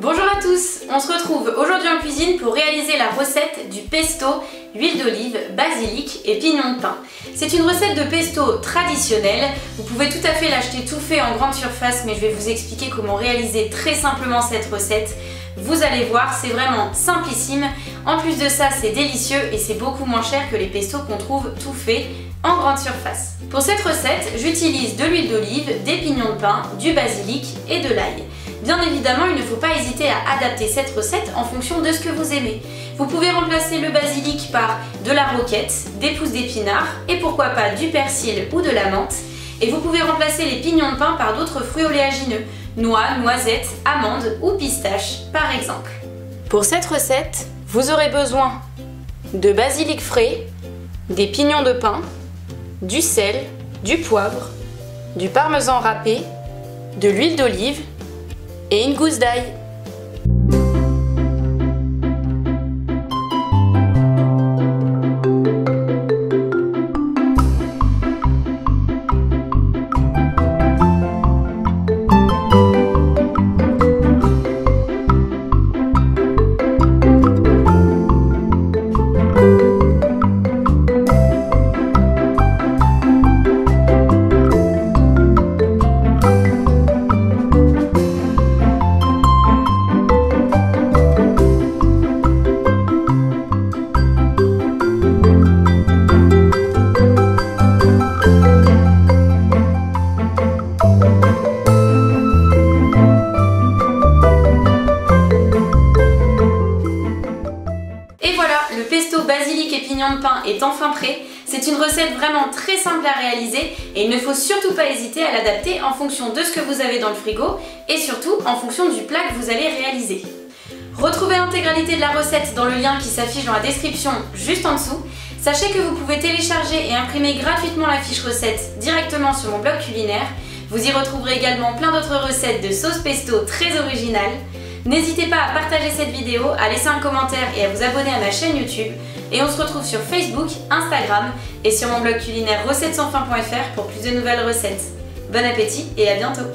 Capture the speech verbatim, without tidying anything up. Bonjour à tous, on se retrouve aujourd'hui en cuisine pour réaliser la recette du pesto, huile d'olive, basilic et pignon de pain. C'est une recette de pesto traditionnelle, vous pouvez tout à fait l'acheter tout fait en grande surface, mais je vais vous expliquer comment réaliser très simplement cette recette. Vous allez voir, c'est vraiment simplissime, en plus de ça c'est délicieux et c'est beaucoup moins cher que les pestos qu'on trouve tout faits en grande surface. Pour cette recette, j'utilise de l'huile d'olive, des pignons de pain, du basilic et de l'ail. Bien évidemment, il ne faut pas hésiter à adapter cette recette en fonction de ce que vous aimez. Vous pouvez remplacer le basilic par de la roquette, des pousses d'épinards et pourquoi pas du persil ou de la menthe. Et vous pouvez remplacer les pignons de pain par d'autres fruits oléagineux, noix, noisettes, amandes ou pistaches par exemple. Pour cette recette, vous aurez besoin de basilic frais, des pignons de pain, du sel, du poivre, du parmesan râpé, de l'huile d'olive, et une gousse d'ail. Basilic et pignon de pain est enfin prêt. C'est une recette vraiment très simple à réaliser et il ne faut surtout pas hésiter à l'adapter en fonction de ce que vous avez dans le frigo et surtout en fonction du plat que vous allez réaliser. Retrouvez l'intégralité de la recette dans le lien qui s'affiche dans la description juste en dessous. Sachez que vous pouvez télécharger et imprimer gratuitement la fiche recette directement sur mon blog culinaire. Vous y retrouverez également plein d'autres recettes de sauce pesto très originales. N'hésitez pas à partager cette vidéo, à laisser un commentaire et à vous abonner à ma chaîne YouTube. Et on se retrouve sur Facebook, Instagram et sur mon blog culinaire recettes cent faim point F R pour plus de nouvelles recettes. Bon appétit et à bientôt!